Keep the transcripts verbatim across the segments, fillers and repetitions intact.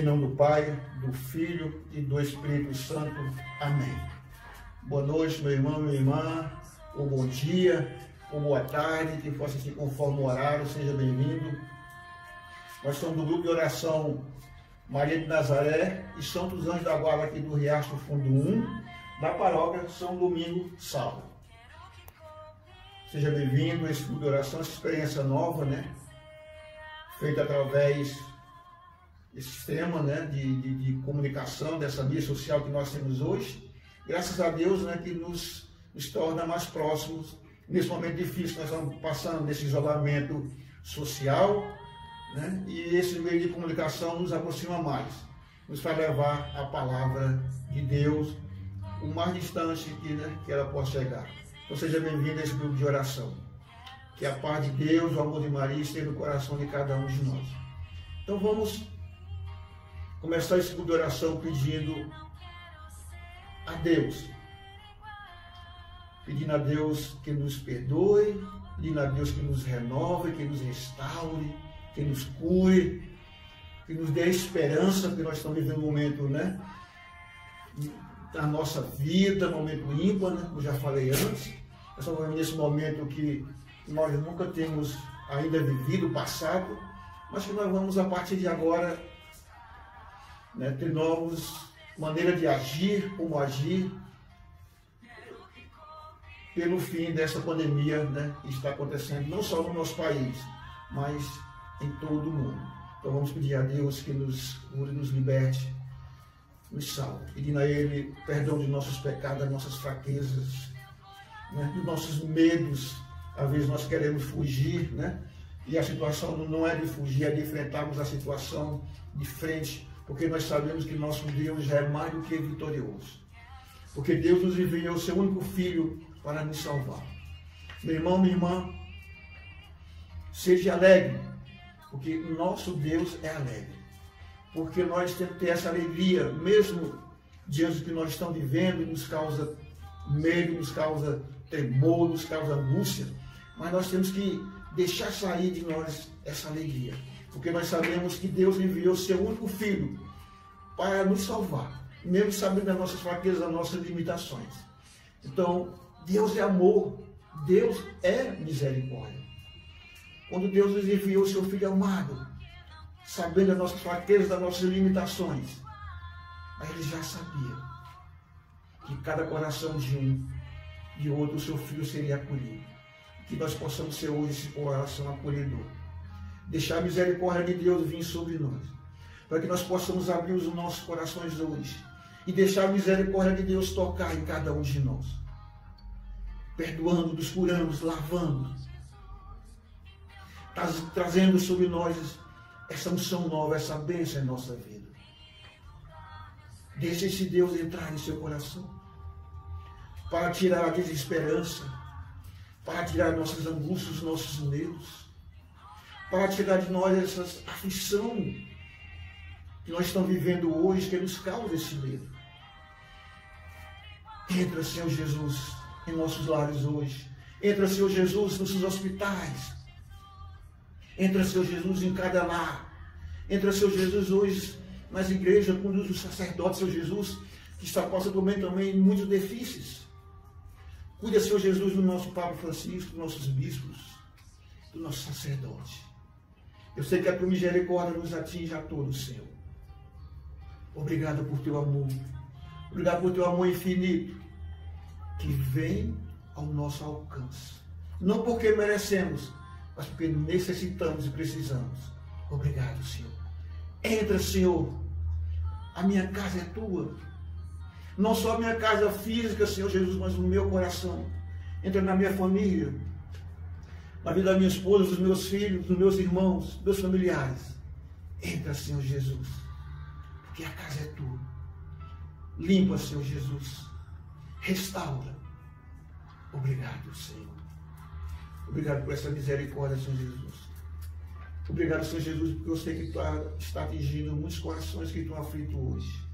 Em nome do Pai, do Filho e do Espírito Santo. Amém. Boa noite, meu irmão, minha irmã, ou bom dia, ou boa tarde, quem possa se conforme o horário, seja bem-vindo. Nós somos do grupo de oração Maria de Nazaré e São dos Anjos da Guarda aqui do Riacho Fundo um, da Paróquia São Domingos Sávio. Seja bem-vindo a esse grupo de oração, essa experiência nova, né? Feita através desse sistema, né, de, de, de comunicação, dessa mídia social que nós temos hoje. Graças a Deus, né, que nos, nos torna mais próximos nesse momento difícil que nós estamos passando, nesse isolamento social, né? E esse meio de comunicação nos aproxima mais, nos faz levar a palavra de Deus o mais distante que, né, que ela possa chegar. Então, seja bem-vindo a esse grupo de oração. Que a paz de Deus, o amor de Maria esteja no coração de cada um de nós. Então vamos começar esse grupo de oração pedindo a Deus. Pedindo a Deus que nos perdoe, pedindo a Deus que nos renove, que nos restaure, que nos cure, que nos dê esperança, porque nós estamos vivendo um momento, né, da nossa vida, um momento ímpar, né, como eu já falei antes. Nós estamos vivendo esse momento que nós nunca temos ainda vivido, passado, mas que nós vamos, a partir de agora, né, ter novas maneiras de agir, como agir, pelo fim dessa pandemia, né, que está acontecendo, não só no nosso país, mas em todo o mundo. Então vamos pedir a Deus que nos cure, nos liberte, nos salve, pedindo a Ele perdão de nossos pecados, das nossas fraquezas, né, dos nossos medos. Às vezes nós queremos fugir, né? E a situação não é de fugir, é de enfrentarmos a situação de frente, porque nós sabemos que nosso Deus já é mais do que vitorioso. Porque Deus nos enviou o seu único Filho para nos salvar. Meu irmão, minha irmã, seja alegre, porque nosso Deus é alegre. Porque nós temos que ter essa alegria, mesmo diante do que nós estamos vivendo, nos causa medo, nos causa temor, nos causa angústia, mas nós temos que deixar sair de nós essa alegria, porque nós sabemos que Deus enviou seu único Filho para nos salvar, mesmo sabendo das nossas fraquezas, das nossas limitações. Então, Deus é amor, Deus é misericórdia. Quando Deus nos enviou seu Filho amado, sabendo das nossas fraquezas, das nossas limitações, mas Ele já sabia que cada coração de um e outro, o seu Filho seria acolhido. Que nós possamos ser hoje esse coração acolhedor. Deixar a misericórdia de Deus vir sobre nós, para que nós possamos abrir os nossos corações hoje e deixar a misericórdia de Deus tocar em cada um de nós, perdoando, nos curando, lavando, trazendo sobre nós essa unção nova, essa bênção em nossa vida. Deixa esse Deus entrar em seu coração, para tirar a desesperança, para tirar nossas angústias, nossos medos, para tirar de nós essa aflição que nós estamos vivendo hoje, que nos causa esse medo. Entra, Senhor Jesus, em nossos lares hoje. Entra, Senhor Jesus, nos hospitais. Entra, Senhor Jesus, em cada lar. Entra, Senhor Jesus, hoje nas igrejas, conduz os sacerdotes, Senhor Jesus, que está passando também, também muitos déficits. Cuida, Senhor Jesus, do nosso Papa Francisco, dos nossos bispos, do nosso sacerdote. Eu sei que a tua misericórdia nos atinge a todos, Senhor. Obrigado por teu amor. Obrigado por teu amor infinito, que vem ao nosso alcance. Não porque merecemos, mas porque necessitamos e precisamos. Obrigado, Senhor. Entra, Senhor. A minha casa é tua. Não só a minha casa física, Senhor Jesus, mas no meu coração. Entra na minha família, na vida da minha esposa, dos meus filhos, dos meus irmãos, dos meus familiares. Entra, Senhor Jesus, porque a casa é tua. Limpa, Senhor Jesus. Restaura. Obrigado, Senhor. Obrigado por essa misericórdia, Senhor Jesus. Obrigado, Senhor Jesus, porque eu sei que tu está atingindo muitos corações que estão aflitos hoje.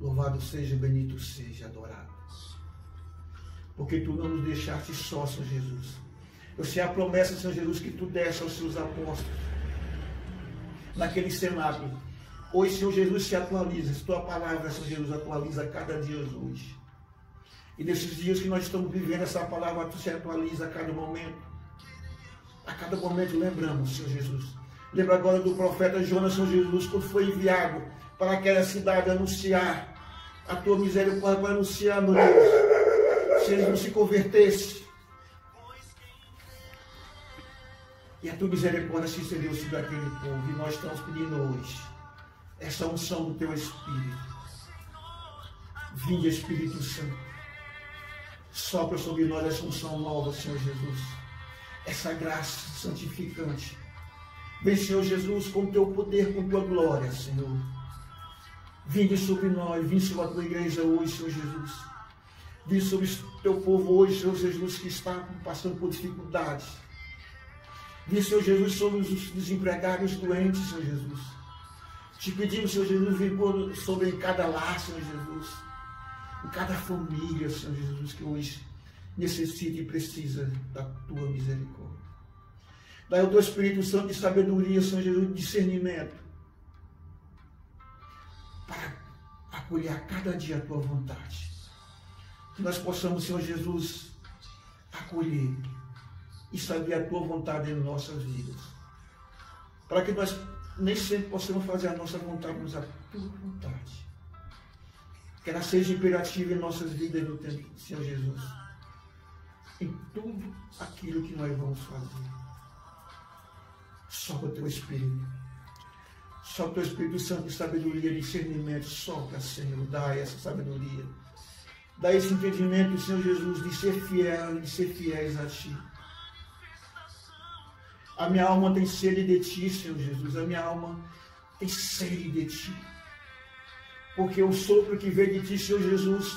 Louvado seja, bendito seja, adorado. Porque tu não nos deixaste só, Senhor Jesus. Eu sei a promessa, Senhor Jesus, que tu deste aos seus apóstolos, naquele cenáculo, Hoje, Senhor Jesus, se atualiza. Se tua palavra, Senhor Jesus, atualiza a cada dia hoje. E nesses dias que nós estamos vivendo, essa palavra se atualiza a cada momento. A cada momento lembramos, Senhor Jesus. Lembra agora do profeta Jonas, Senhor Jesus, quando foi enviado para aquela cidade anunciar a tua misericórdia, para anunciar, meu Deus, se eles não se convertessem. E a tua misericórdia se estendeu sobre aquele povo. E nós estamos pedindo hoje essa unção do teu Espírito. Vinde, Espírito Santo. Sopra sobre nós essa unção nova, Senhor Jesus. Essa graça santificante. Vem, Senhor Jesus, com o teu poder, com tua glória, Senhor. Vinde sobre nós, vinde sobre a tua igreja hoje, Senhor Jesus. Vinde sobre o teu povo hoje, Senhor Jesus, que está passando por dificuldades. Vinde, Senhor Jesus, sobre os desempregados, os doentes, Senhor Jesus. Te pedimos, Senhor Jesus, vem sobre cada lar, Senhor Jesus. Em cada família, Senhor Jesus, que hoje necessita e precisa da tua misericórdia. Dai o teu Espírito Santo de sabedoria, Senhor Jesus, de discernimento, para acolher a cada dia a tua vontade. Que nós possamos, Senhor Jesus, acolher e saber a tua vontade em nossas vidas. Para que nós nem sempre possamos fazer a nossa vontade, mas a tua vontade. Que ela seja imperativa em nossas vidas no tempo, Senhor Jesus. Em tudo aquilo que nós vamos fazer. Só com o teu Espírito. Só o teu Espírito Santo de sabedoria, discernimento. Solta, Senhor, dá essa sabedoria. Dá esse entendimento, Senhor Jesus, de ser fiel, de ser fiéis a ti. A minha alma tem sede de ti, Senhor Jesus. A minha alma tem sede de ti. Porque o sopro que vem de ti, Senhor Jesus,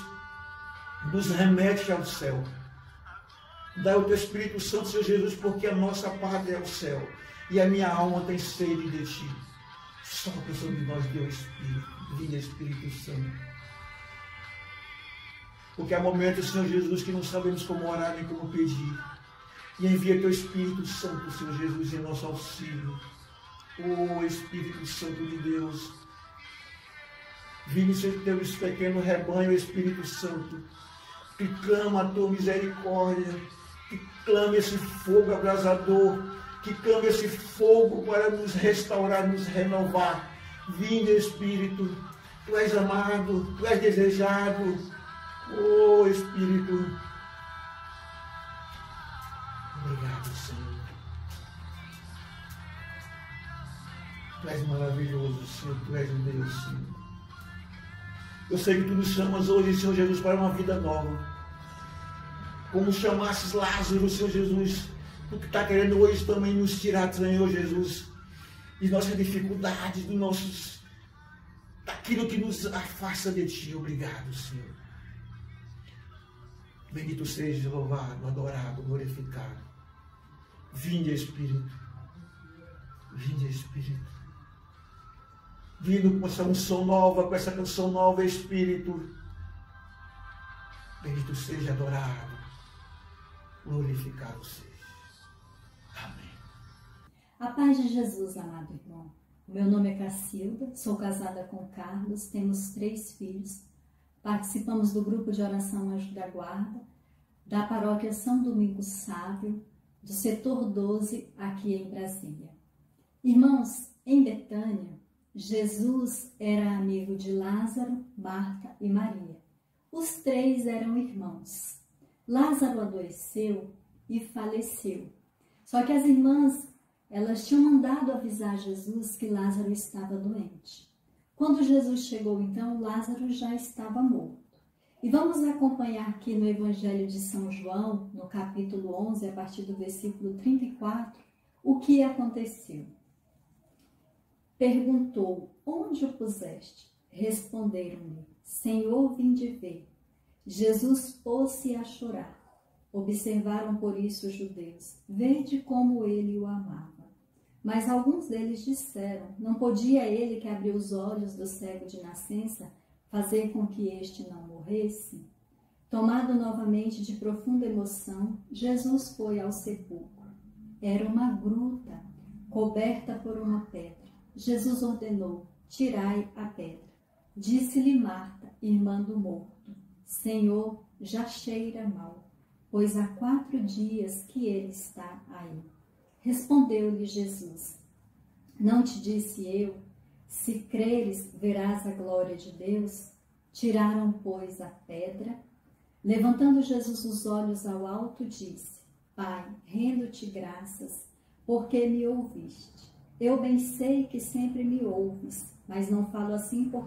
nos remete ao céu. Dá o teu Espírito Santo, Senhor Jesus, porque a nossa pátria é o céu. E a minha alma tem sede de ti. Sopra sobre nós, Deus Espírito, Divino Espírito Santo. Porque há momentos, Senhor Jesus, que não sabemos como orar nem como pedir. E envia teu Espírito Santo, Senhor Jesus, em nosso auxílio. Ó Espírito Santo de Deus, vinde sobre teu pequeno rebanho, Espírito Santo, que clama a tua misericórdia, que clama esse fogo abrasador, que clama esse fogo para nos restaurar, nos renovar. Vinde, Espírito, tu és amado, tu és desejado, ó Espírito. Obrigado, Senhor. Tu és maravilhoso, Senhor, tu és Deus, Senhor. Eu sei que tu nos chamas hoje, Senhor Jesus, para uma vida nova. Como chamasses Lázaro, Senhor Jesus, tu que está querendo hoje também nos tirar, Senhor Jesus, de nossas dificuldades, dos nossos, daquilo que nos afasta de ti. Obrigado, Senhor. Bendito seja, louvado, adorado, glorificado. Vinde, Espírito. Vinde, Espírito. Vindo com essa unção nova, com essa canção nova, Espírito. Bendito seja, adorado, glorificado seja. Amém. A paz de Jesus, amado irmão. Meu nome é Cassilda, sou casada com Carlos, temos três filhos. Participamos do grupo de oração Anjo da Guarda, da Paróquia São Domingos Sávio, do setor doze, aqui em Brasília. Irmãos, em Betânia, Jesus era amigo de Lázaro, Marta e Maria. Os três eram irmãos. Lázaro adoeceu e faleceu. Só que as irmãs, elas tinham mandado avisar Jesus que Lázaro estava doente. Quando Jesus chegou, então, Lázaro já estava morto. E vamos acompanhar aqui no Evangelho de São João, no capítulo onze, a partir do versículo trinta e quatro, o que aconteceu. Perguntou, onde o puseste? Responderam-lhe, Senhor, vinde ver. Jesus pôs-se a chorar. Observaram por isso os judeus, vede como ele o amava. Mas alguns deles disseram, não podia ele que abriu os olhos do cego de nascença fazer com que este não morresse? Tomado novamente de profunda emoção, Jesus foi ao sepulcro. Era uma gruta, coberta por uma pedra. Jesus ordenou, tirai a pedra. Disse-lhe Marta, irmã do morto, Senhor, já cheira mal, pois há quatro dias que ele está aí. Respondeu-lhe Jesus, não te disse eu, se creres, verás a glória de Deus? Tiraram, pois, a pedra. Levantando Jesus os olhos ao alto, disse, Pai, rendo-te graças, porque me ouviste. Eu bem sei que sempre me ouves, mas não falo assim por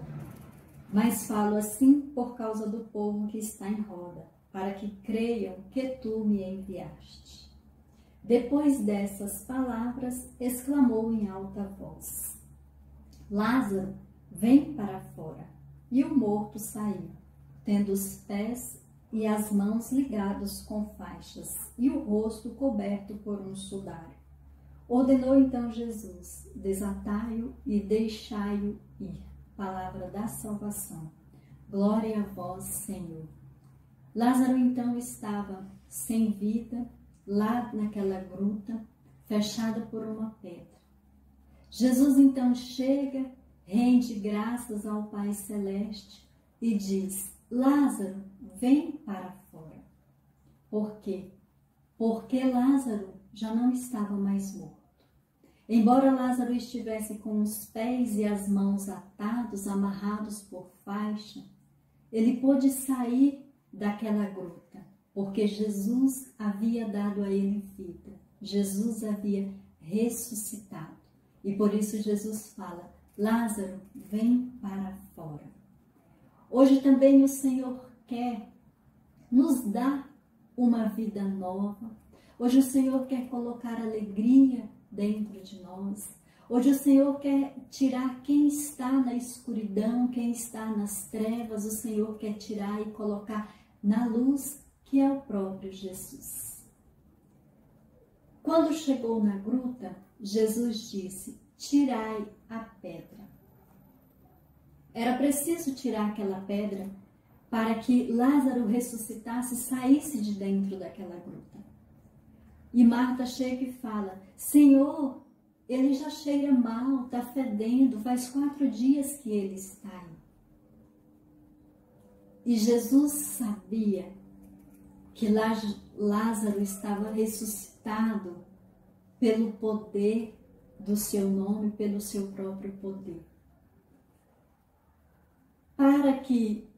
mas falo assim por causa do povo que está em roda, para que creiam que tu me enviaste. Depois dessas palavras, exclamou em alta voz, Lázaro, vem para fora. E o morto saiu, tendo os pés e as mãos ligados com faixas, e o rosto coberto por um sudário. Ordenou então Jesus, desatai-o e deixai-o ir. Palavra da salvação. Glória a vós, Senhor. Lázaro então estava sem vida, lá naquela gruta, fechada por uma pedra. Jesus então chega, rende graças ao Pai Celeste e diz, Lázaro, vem para fora. Por quê? Porque Lázaro já não estava mais morto. Embora Lázaro estivesse com os pés e as mãos atados, amarrados por faixa, ele pôde sair daquela gruta, porque Jesus havia dado a ele vida. Jesus havia ressuscitado. E por isso Jesus fala, Lázaro, vem para fora. Hoje também o Senhor quer nos dar uma vida nova. Hoje o Senhor quer colocar alegria dentro de nós. Hoje o Senhor quer tirar quem está na escuridão, quem está nas trevas. O Senhor quer tirar e colocar na luz, que é o próprio Jesus. Quando chegou na gruta, Jesus disse, tirai a pedra. Era preciso tirar aquela pedra para que Lázaro ressuscitasse e saísse de dentro daquela gruta. E Marta chega e fala, Senhor, ele já cheira mal, está fedendo, faz quatro dias que ele está aí. E Jesus sabia que Lázaro estava ressuscitado pelo poder do seu nome, pelo seu próprio poder. Para que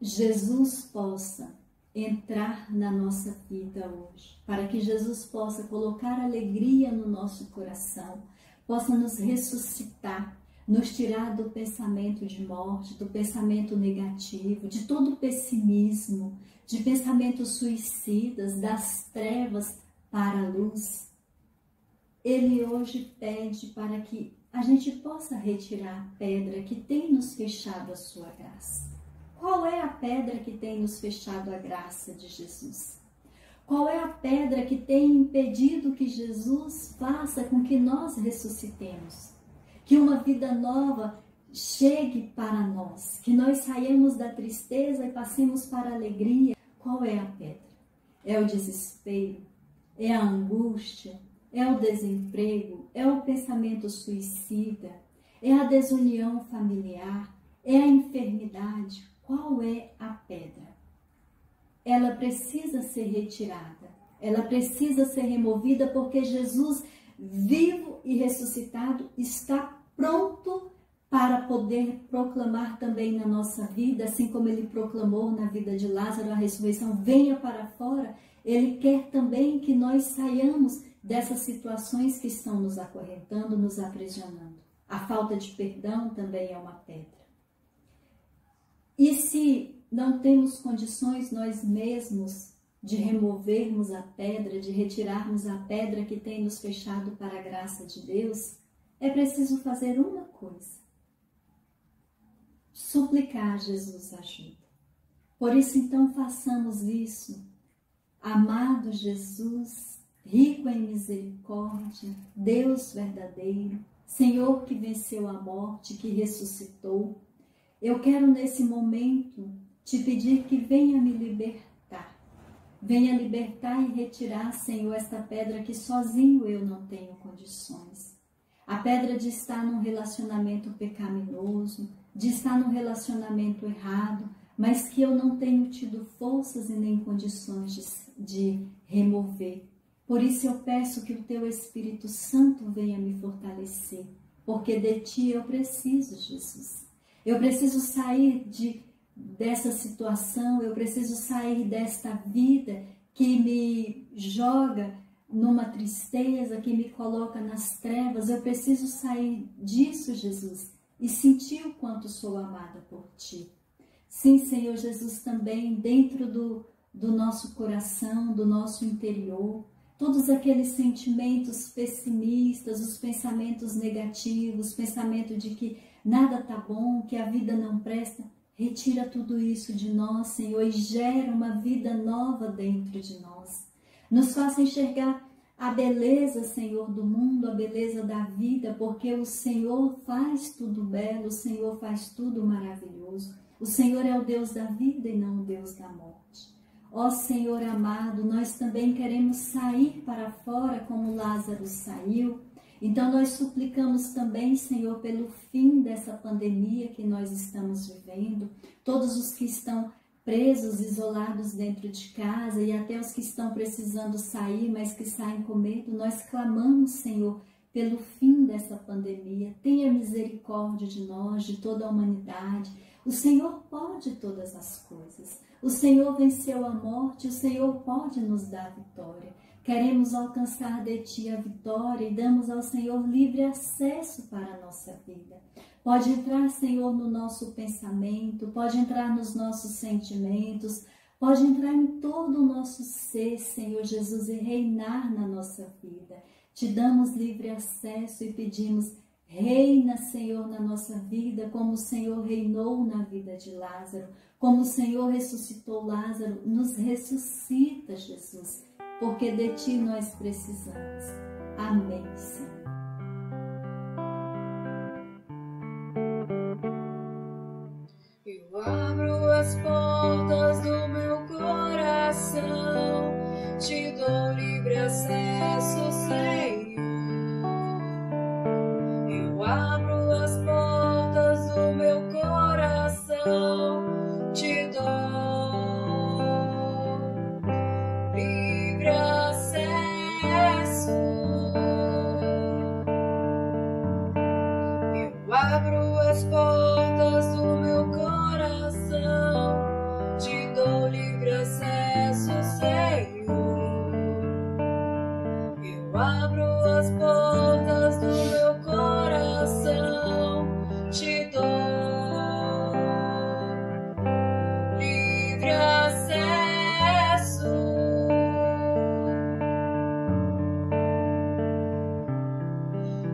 Jesus possa entrar na nossa vida hoje, para que Jesus possa colocar alegria no nosso coração, possa nos ressuscitar, nos tirar do pensamento de morte, do pensamento negativo, de todo pessimismo, de pensamentos suicidas, das trevas para a luz. Ele hoje pede para que a gente possa retirar a pedra que tem nos fechado a sua graça. Qual é a pedra que tem nos fechado a graça de Jesus? Qual é a pedra que tem impedido que Jesus faça com que nós ressuscitemos? Que uma vida nova chegue para nós, que nós saiamos da tristeza e passemos para a alegria. Qual é a pedra? É o desespero? É a angústia? É o desemprego? É o pensamento suicida? É a desunião familiar? É a enfermidade? Qual é a pedra? Ela precisa ser retirada, ela precisa ser removida, porque Jesus, vivo e ressuscitado, está pronto para poder proclamar também na nossa vida, assim como ele proclamou na vida de Lázaro a ressurreição, venha para fora. Ele quer também que nós saiamos dessas situações que estão nos acorrentando, nos aprisionando. A falta de perdão também é uma pedra. E se não temos condições nós mesmos de removermos a pedra, de retirarmos a pedra que tem nos fechado para a graça de Deus, é preciso fazer uma coisa. Suplicar a Jesus ajuda. Por isso, então, façamos isso. Amado Jesus, rico em misericórdia, Deus verdadeiro, Senhor que venceu a morte, que ressuscitou, eu quero nesse momento te pedir que venha me libertar. Venha libertar e retirar, Senhor, esta pedra que sozinho eu não tenho condições. A pedra de estar num relacionamento pecaminoso, de estar num relacionamento errado, mas que eu não tenho tido forças e nem condições de, de remover. Por isso eu peço que o Teu Espírito Santo venha me fortalecer, porque de Ti eu preciso, Jesus. Eu preciso sair de, dessa situação, eu preciso sair desta vida que me joga numa tristeza, que me coloca nas trevas. Eu preciso sair disso, Jesus, e sentir o quanto sou amada por Ti. Sim, Senhor Jesus, também dentro do, do nosso coração, do nosso interior, todos aqueles sentimentos pessimistas, os pensamentos negativos, o pensamento de que nada tá bom, que a vida não presta, retira tudo isso de nós, Senhor, e gera uma vida nova dentro de nós. Nos faça enxergar a beleza, Senhor, do mundo, a beleza da vida, porque o Senhor faz tudo belo, o Senhor faz tudo maravilhoso. O Senhor é o Deus da vida e não o Deus da morte. Ó Senhor amado, nós também queremos sair para fora como Lázaro saiu. Então nós suplicamos também, Senhor, pelo fim dessa pandemia que nós estamos vivendo, todos os que estão presos, isolados dentro de casa e até os que estão precisando sair, mas que saem com medo, nós clamamos, Senhor, pelo fim dessa pandemia. Tenha misericórdia de nós, de toda a humanidade. O Senhor pode todas as coisas. O Senhor venceu a morte, o Senhor pode nos dar vitória. Queremos alcançar de Ti a vitória e damos ao Senhor livre acesso para a nossa vida. Pode entrar, Senhor, no nosso pensamento, pode entrar nos nossos sentimentos, pode entrar em todo o nosso ser, Senhor Jesus, e reinar na nossa vida. Te damos livre acesso e pedimos, reina, Senhor, na nossa vida, como o Senhor reinou na vida de Lázaro, como o Senhor ressuscitou Lázaro, nos ressuscita, Jesus, porque de Ti nós precisamos. Amém, Senhor. Eu abro as portas do meu coração, Te dou livre acesso, Senhor. Eu abro as portas do meu coração, Te dou livre acesso. Eu abro as portas do meu coração, Te dou livre acesso, Senhor. Eu abro as portas do meu coração, Te dou livre acesso.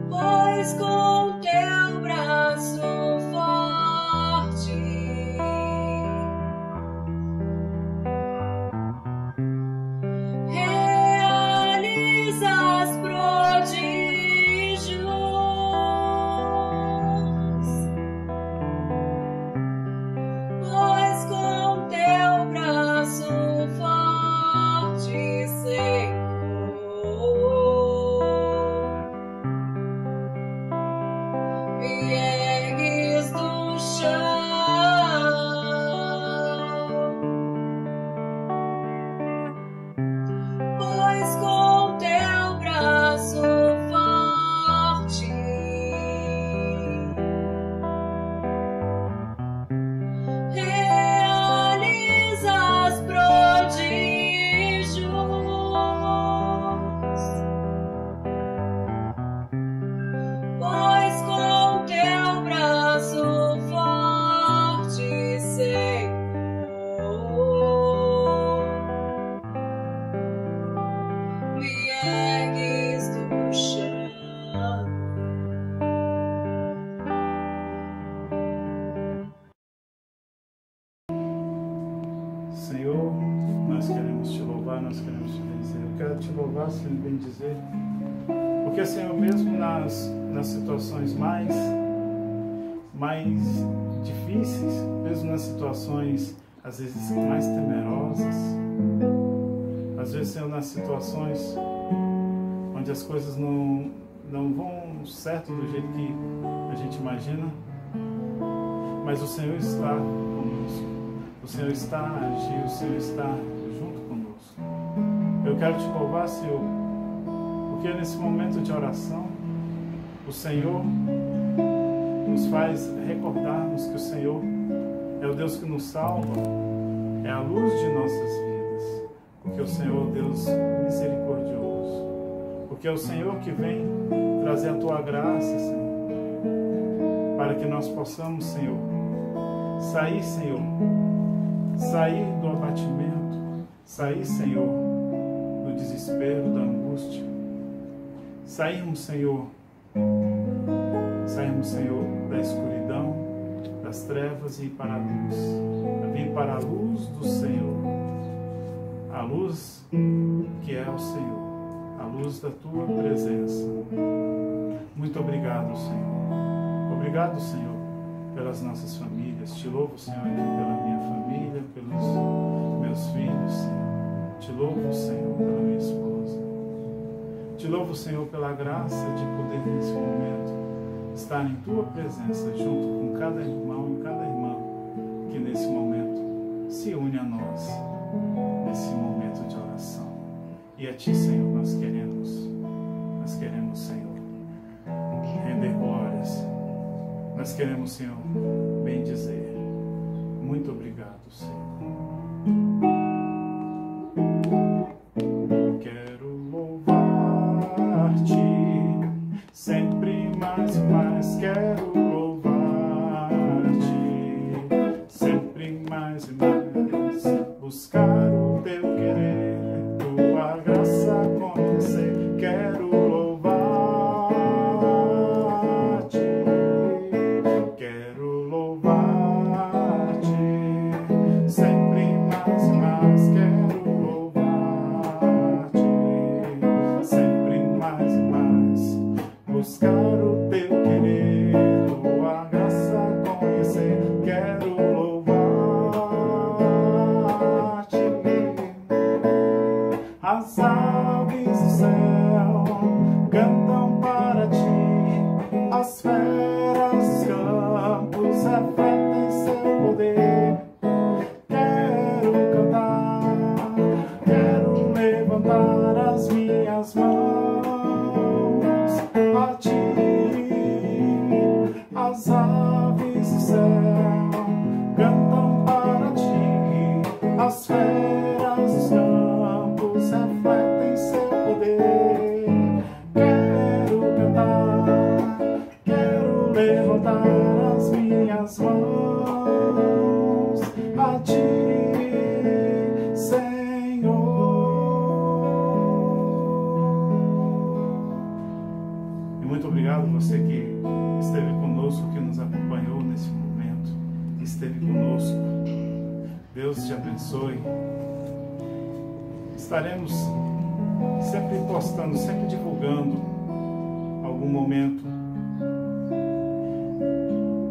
Pois com Teu braço forte realizas prodígios, pois com Teu braço forte, Senhor, me ergues do chão. Pois com Teu braço forte realizas prodígios, pois com Teu braço forte, Senhor, me ergues do chão. Senhor, nós queremos Te louvar, nós queremos Te bendizer. Eu quero Te louvar, Senhor, e bendizer, porque, Senhor, mesmo nas, nas situações mais, mais difíceis, mesmo nas situações, às vezes, mais temerosas, às vezes, Senhor, nas situações onde as coisas não, não vão certo do jeito que a gente imagina, mas o Senhor está conosco, o Senhor está a agir, o Senhor está junto conosco. Eu quero te louvar, Senhor, porque nesse momento de oração, o Senhor nos faz recordarmos que o Senhor é o Deus que nos salva, é a luz de nossas vidas, porque o Senhor é o Deus misericordioso, porque é o Senhor que vem trazer a Tua graça, Senhor, para que nós possamos, Senhor, sair, Senhor, sair do abatimento, sair, Senhor, do desespero, da angústia, sairmos, Senhor, sairmos, Senhor, da escuridão, das trevas e ir para a luz, vir para a luz do Senhor, a luz que é o Senhor, a luz da Tua presença. Muito obrigado, Senhor, obrigado, Senhor, pelas nossas famílias. Te louvo, Senhor, aqui pela minha família, pelos meus filhos, Senhor. Te louvo, Senhor, pela minha esposa. Te louvo, Senhor, pela graça de poder nesse momento estar em Tua presença, junto com cada irmão e cada irmã que nesse momento se une a nós, nesse momento de oração. E a Ti, Senhor, nós queremos, nós queremos, Senhor, render glórias. Nós queremos, Senhor, bem dizer. Muito obrigado, Senhor. Estaremos sempre postando, sempre divulgando algum momento,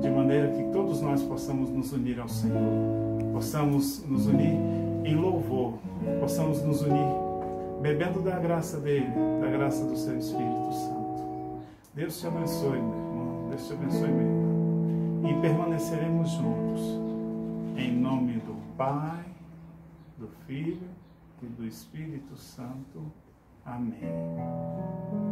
de maneira que todos nós possamos nos unir ao Senhor, possamos nos unir em louvor, possamos nos unir bebendo da graça dEle, da graça do Seu Espírito Santo. Deus te abençoe, meu irmão, Deus te abençoe, meu irmão, e permaneceremos juntos, em nome do Pai, do Filho e do Espírito Santo. Amém.